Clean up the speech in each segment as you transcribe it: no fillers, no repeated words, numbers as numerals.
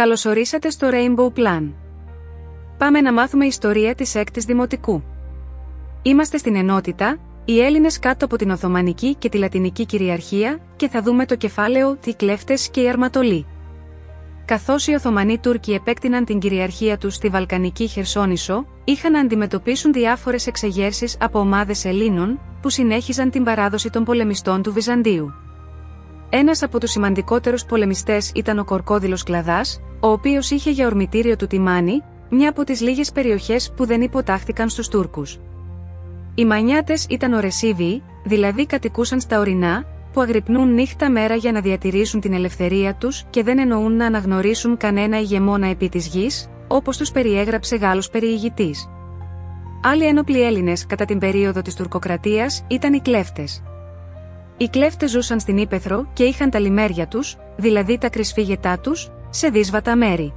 Καλωσορίσατε στο Rainbow Plan. Πάμε να μάθουμε ιστορία της 6ης Δημοτικού. Είμαστε στην ενότητα, οι Έλληνες κάτω από την Οθωμανική και τη Λατινική κυριαρχία, και θα δούμε το κεφάλαιο «Τι κλέφτες και οι αρματολοί». Καθώς οι Οθωμανοί Τούρκοι επέκτηναν την κυριαρχία τους στη Βαλκανική Χερσόνησο, είχαν να αντιμετωπίσουν διάφορες εξεγέρσεις από ομάδες Ελλήνων, που συνέχιζαν την παράδοση των πολεμιστών του Βυζαντίου. Ένας από τους σημαντικότερους πολεμιστές ήταν ο Κροκόδηλος Κλαδάς, ο οποίος είχε για ορμητήριο του Τιμάνη, μια από τις λίγες περιοχές που δεν υποτάχθηκαν στους Τούρκους. Οι Μανιάτες ήταν ορεσίβιοι, δηλαδή κατοικούσαν στα ορεινά, που αγρυπνούν νύχτα-μέρα για να διατηρήσουν την ελευθερία τους και δεν εννοούν να αναγνωρίσουν κανένα ηγεμόνα επί της γης, όπως τους περιέγραψε Γάλλος περιηγητής. Άλλοι ένοπλοι Έλληνες κατά την περίοδο της τουρκοκρατίας ήταν οι κλέφτες. Οι κλέφτες ζούσαν στην ύπαιθρο και είχαν τα λιμέρια τους, δηλαδή τα κρυσφύγετά τους, σε δύσβατα μέρη.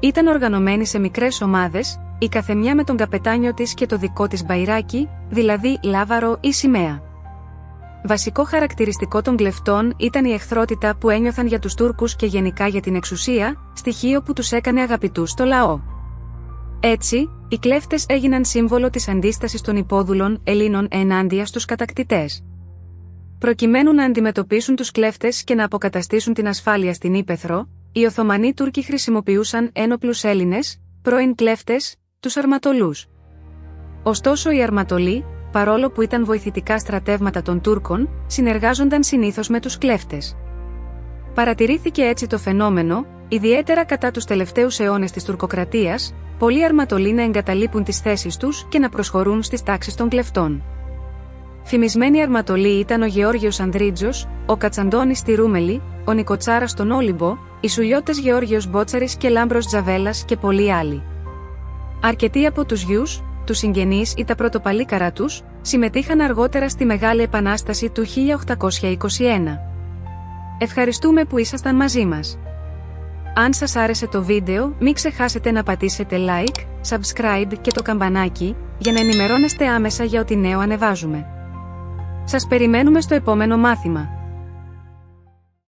Ήταν οργανωμένοι σε μικρές ομάδες, η καθεμιά με τον καπετάνιο της και το δικό της μπαϊράκι, δηλαδή λάβαρο ή σημαία. Βασικό χαρακτηριστικό των κλεφτών ήταν η εχθρότητα που ένιωθαν για τους Τούρκους και γενικά για την εξουσία, στοιχείο που τους έκανε αγαπητούς στο λαό. Έτσι, οι κλέφτες έγιναν σύμβολο της αντίστασης των υπόδουλων Ελλήνων ενάντια στους κατακτητές. Προκειμένου να αντιμετωπίσουν τους κλέφτες και να αποκαταστήσουν την ασφάλεια στην ύπαιθρο, οι Οθωμανοί Τούρκοι χρησιμοποιούσαν ένοπλους Έλληνες, πρώην κλέφτες, τους αρματολούς. Ωστόσο οι αρματολοί, παρόλο που ήταν βοηθητικά στρατεύματα των Τούρκων, συνεργάζονταν συνήθως με τους κλέφτες. Παρατηρήθηκε έτσι το φαινόμενο, ιδιαίτερα κατά τους τελευταίους αιώνες της τουρκοκρατίας, πολλοί αρματολοί να εγκαταλείπουν τις θέσεις τους και να προσχωρούν στις τάξεις των κλεφτών. Φημισμένοι αρματολοί ήταν ο Γεώργιος Ανδρίτζος, ο Κατσαντώνης στη Ρούμελη, ο Νικοτσάρας στον Όλυμπο, οι σουλιώτες Γεώργιος Μπότσαρης και Λάμπρος Τζαβέλλας και πολλοί άλλοι. Αρκετοί από τους γιους, τους συγγενείς ή τα πρωτοπαλίκαρα τους, συμμετείχαν αργότερα στη Μεγάλη Επανάσταση του 1821. Ευχαριστούμε που ήσασταν μαζί μας. Αν σας άρεσε το βίντεο, μην ξεχάσετε να πατήσετε like, subscribe και το καμπανάκι, για να ενημερώνεστε άμεσα για ό,τι νέο ανεβάζουμε. Σας περιμένουμε στο επόμενο μάθημα.